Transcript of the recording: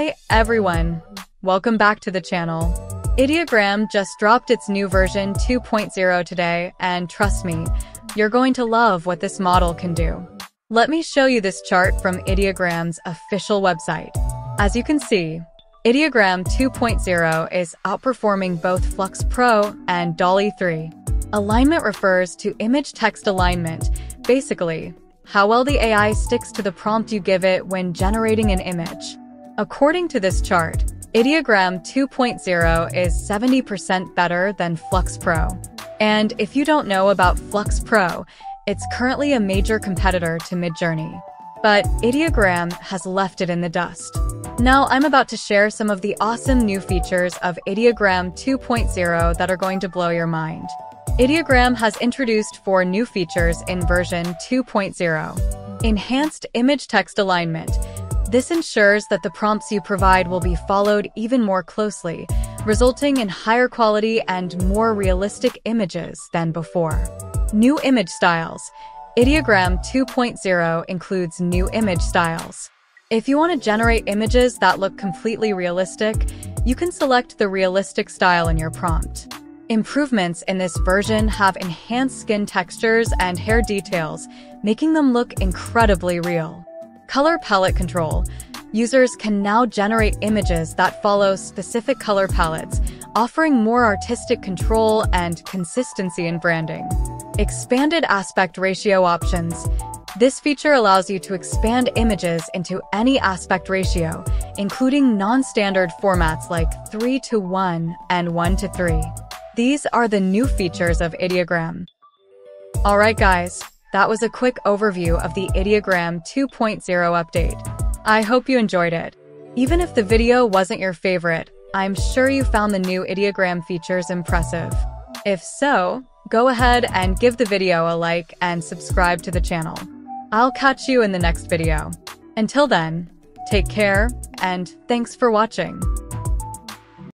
Hey everyone, welcome back to the channel. Ideogram just dropped its new version 2.0 today, and trust me, you're going to love what this model can do. Let me show you this chart from Ideogram's official website. As you can see, Ideogram 2.0 is outperforming both Flux Pro and Dolly 3. Alignment refers to image-text alignment, basically, how well the AI sticks to the prompt you give it when generating an image. According to this chart, Ideogram 2.0 is 70% better than Flux Pro. And if you don't know about Flux Pro, it's currently a major competitor to Midjourney. But Ideogram has left it in the dust. Now I'm about to share some of the awesome new features of Ideogram 2.0 that are going to blow your mind. Ideogram has introduced 4 new features in version 2.0. Enhanced image-text alignment. This ensures that the prompts you provide will be followed even more closely, resulting in higher quality and more realistic images than before. New image styles. Ideogram 2.0 includes new image styles. If you want to generate images that look completely realistic, you can select the realistic style in your prompt. Improvements in this version have enhanced skin textures and hair details, making them look incredibly real. Color palette control. Users can now generate images that follow specific color palettes, offering more artistic control and consistency in branding. Expanded aspect ratio options. This feature allows you to expand images into any aspect ratio, including non-standard formats like 3:1 and 1:3. These are the new features of Ideogram. All right, guys. That was a quick overview of the Ideogram 2.0 update. I hope you enjoyed it. Even if the video wasn't your favorite, I'm sure you found the new Ideogram features impressive. If so, go ahead and give the video a like and subscribe to the channel. I'll catch you in the next video. Until then, take care and thanks for watching.